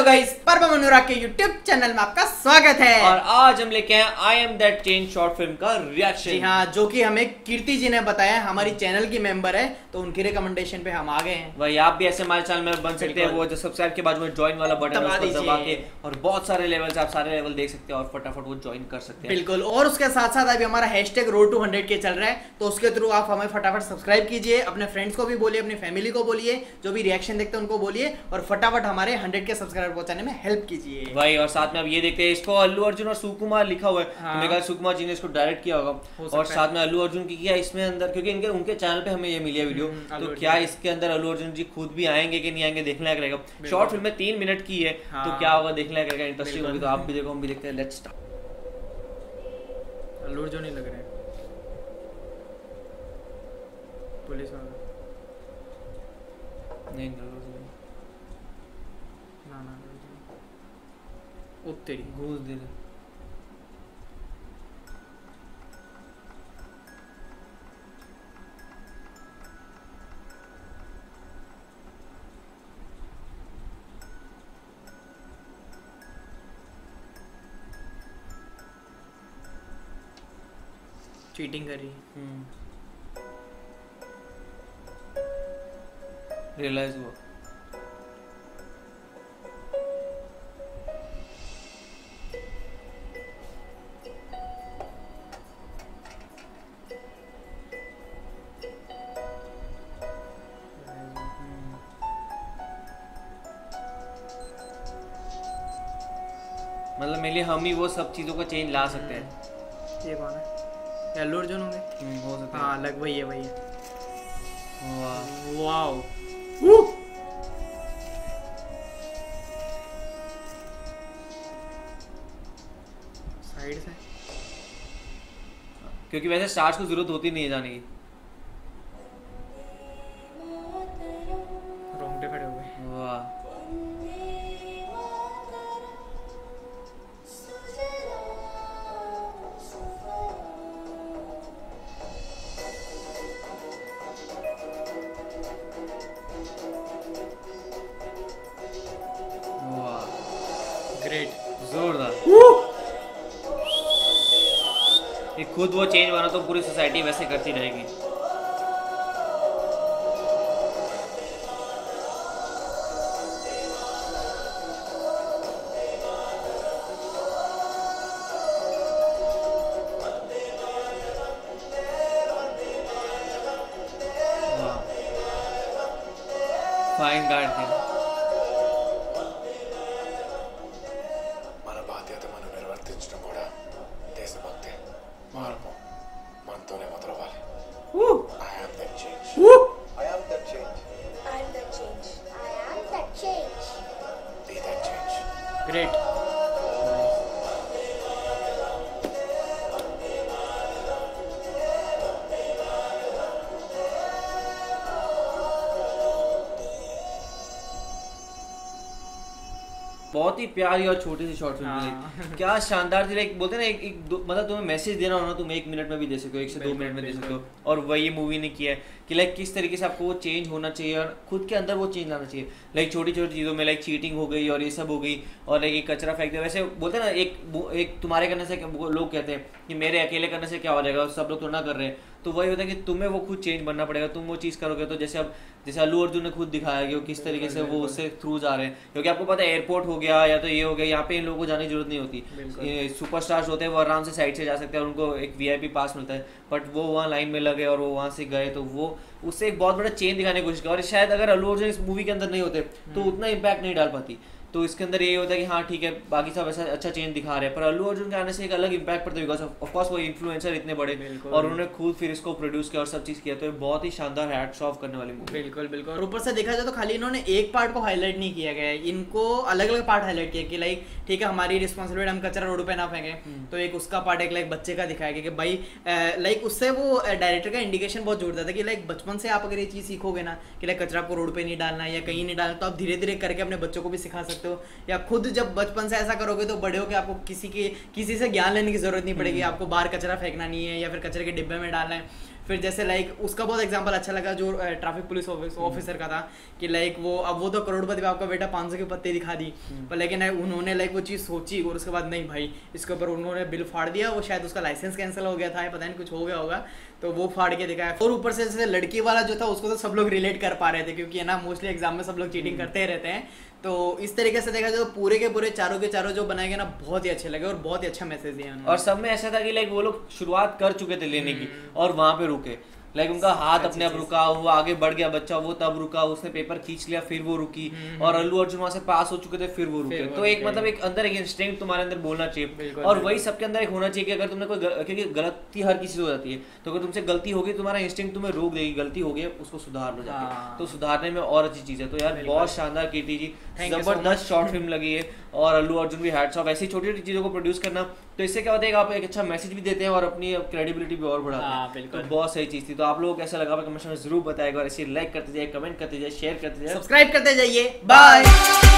Hello guys, परब्रह्म अनुराग के YouTube channel में आपका स्वागत है। और आज हम लेके हैं I am that change short film का रिएक्शन। जी हाँ, जो कि हमें कीर्ति जी ने बताया, हमारी चैनल की मेंबर है, तो उनके रिकमेंडेशन पे हम आ गए हैं। वही आप भी ऐसे हमारे चैनल में बन सकते हैं, वो जो सब्सक्राइब के बाजू में ज्वाइन वाला बटन दबा के, और बहुत सारे लेवल आप सारे लेवल देख सकते हैं और फटाफट वो ज्वाइन कर सकते हैं। बिल्कुल, और उसके साथ साथ अभी हमारा हैशटैग road to 100K के चल रहा है, तो उसके थ्रू आप हमें फटाफट सब्सक्राइब कीजिए, अपने फ्रेंड्स को भी बोलिए, अपनी फैमिली को बोलिए, जो भी रिएक्शन देखते हैं उनको बोलिए, और फटाफट हमारे 100 के सब्सक्राइबर पहुंचाने में हेल्प कीजिए भाई। और साथ में अब ये देखते हैं, इसको अल्लू अर्जुन और सुकुमार लिखा हुआ है, हाँ। तो मेरे ख्याल सुकुमार जी ने इसको डायरेक्ट किया होगा, और साथ में अल्लू अर्जुन की किया इसमें अंदर, क्योंकि इनके उनके चैनल पे हमें ये मिली है वीडियो, तो क्या इसके अंदर अल्लू अर्जुन जी खुद भी आएंगे कि नहीं आएंगे, देखने लायक रहेगा। शॉर्ट फिल्म में 3 मिनट की है, तो क्या होगा देखने लायक रहेगा, इंटरेस्टिंग होगी, तो आप भी देखो, हम भी देखते हैं। Let's start. अल्लू अर्जुन ही लग रहे हैं, पुलिस वाला नहीं तेरी घूस दे रहे। चीटिंग कर रही, रियलाइज हुआ। मतलब मेरे लिए हम ही वो सब चीज़ों को चेंज ला सकते हैं। ये कौन है? अल्लू अर्जुन होंगे, हो सकता है। हाँ, लग वही है, वही है। वाह वाह, साइड से, क्योंकि वैसे स्टार्स को जरूरत होती नहीं है जाने की। रोंगटे खड़े हो गए। वाह, जोरदार। खुद वो चेंज बना तो पूरी सोसाइटी वैसे करती रहेगी। फाइन गार्ड थे। Great. बहुत ही प्यारी और छोटी सी शॉर्ट फिल्म, क्या शानदार थी। लाइक बोलते ना एक दो, मतलब तुम्हें मैसेज देना हो ना, तुम 1 मिनट में भी दे सकते हो, 1 से 2 मिनट में दे सकते हो। और वही मूवी ने किया है कि लाइक किस तरीके से आपको वो चेंज होना चाहिए और खुद के अंदर वो चेंज लाना चाहिए। लाइक छोटी छोटी चीज़ों में, लाइक चीटिंग हो गई और ये सब हो गई, और लाइक एक कचरा फेंक दिया। वैसे बोलते ना एक तुम्हारे करने से, लोग कहते हैं कि मेरे अकेले करने से क्या हो जाएगा, सब लोग तो ना कर रहे हैं। तो वही होता है कि तुम्हें वो खुद चेंज बनना पड़ेगा, तुम वो चीज़ करोगे। तो जैसे अब जैसे अल्लू अर्जुन ने खुद दिखाया कि वो किस तरीके से वो उससे थ्रू जा रहे हैं, क्योंकि आपको पता है एयरपोर्ट हो गया या तो ये हो गया, यहाँ पे इन लोगों को जाने की जरूरत नहीं होती। सुपरस्टार्स होते हैं, वो आराम से साइड से जा सकते हैं, उनको एक VIP पास मिलता है, बट वो वहाँ लाइन में लगे और वो वहाँ से गए, तो वो उससे एक बहुत बड़ा चेंज दिखाने की कोशिश किया। और शायद अगर अल्लू अर्जुन इस मूवी के अंदर नहीं होते तो उतना इम्पैक्ट नहीं डाल पाती। तो इसके अंदर ये होता है कि हाँ ठीक है, बाकी सब ऐसा अच्छा चेंज दिखा रहे हैं, पर अल्लू अर्जुन के आने से एक अलग इम्पैक्ट पड़ता है, बिकॉज ऑफ कोर्स वो इन्फ्लुएंसर इतने बड़े, और उन्होंने खुद फिर इसको प्रोड्यूस किया और सब चीज़ किया। तो ये बहुत ही शानदार हैट्स ऑफ करने वाली मूवी। बिल्कुल बिल्कुल। और ऊपर से देखा जाए तो खाली इन्होंने एक पार्ट को हाईलाइट नहीं किया गया है, इनको अलग अलग पार्ट हाईलाइट किया कि लाइक ठीक है, हमारी रिस्पॉन्सिबिलिटी, हम कचरा रोड पर ना फेंकें, तो एक उसका पार्ट, एक लाइक बच्चे का दिखाया गया कि भाई लाइक उससे वो डायरेक्टर का इंडिकेशन बहुत जोड़ता था कि लाइक बचपन से आप अगर ये चीज़ सीखोगे ना कि लाइक कचरा को रोड पर नहीं डालना या कहीं नहीं डालना, तो आप धीरे धीरे करके अपने बच्चों को भी सिखा सकते हो, या खुद जब बचपन से ऐसा करोगे तो बड़े होकर आपको किसी से ज्ञान लेने की जरूरत नहीं पड़ेगी। आपको बाहर कचरा फेंकना नहीं है या फिर कचरे के डिब्बे में डालना है, फिर जैसे लाइक उसका बहुत एग्जांपल अच्छा लगा जो ट्रैफिक पुलिस ऑफिसर का था कि लाइक वो अब वो तो करोड़पति बाप का बेटा 500 के पत्ते दिखा दी, पर लेकिन उन्होंने लाइक वो चीज़ सोची और उसके बाद नहीं भाई इसके ऊपर उन्होंने बिल फाड़ दिया, वो शायद उसका लाइसेंस कैंसिल हो गया था, पता नहीं कुछ हो गया होगा, तो वो फाड़ के दिखाया। और ऊपर से जैसे लड़की वाला जो था उसको तो सब लोग रिलेट कर पा रहे थे क्योंकि है ना मोस्टली एग्जाम में सब लोग चीटिंग करते ही रहते हैं। तो इस तरीके से देखा जाए तो पूरे के पूरे चारों के चारों जो बनाए गए ना बहुत ही अच्छे लगे और बहुत ही अच्छा मैसेज दिया। और सब में ऐसा था कि लाइक वो लोग शुरुआत कर चुके थे लेने की और वहाँ पे रुके, लाइक उनका हाथ अपने आप रुका, वो आगे बढ़ गया बच्चा, वो तब रुका, उसने पेपर खींच लिया फिर वो रुकी, और अल्लू अर्जुन वहाँ से पास हो चुके थे फिर वो रुके। तो एक मतलब एक अंदर एक इंस्टिंक्ट तुम्हारे अंदर बोलना चाहिए और वही सबके अंदर एक होना चाहिए कि अगर तुमने कोई क्योंकि गलती हर किसी से हो जाती है, तो अगर तुमसे गलती होगी तुम्हारा इंस्टिंक्ट तुम्हें रोक देगी, गलती होगी उसको सुधार लो जाके, तो सुधारने में और अच्छी चीज़ है। तो यार बहुत शानदार की थी जी, जबरदस्त शॉर्ट फिल्म लगी है और अल्लू अर्जुन भी हैट्स ऑफ, ऐसी छोटी छोटी चीज़ों को प्रोड्यूस करना, तो इससे क्या होता है आप एक अच्छा मैसेज भी देते हैं और अपनी क्रेडिबिलिटी भी और बढ़ाते हैं। बहुत सही चीज़ थी। तो आप लोगों को कैसा लगा कमेंट में जरूर बताएगा और ऐसे लाइक करते जाइए, कमेंट करते जाइए, शेयर करते जाइए, सब्सक्राइब करते जाइए। बाय।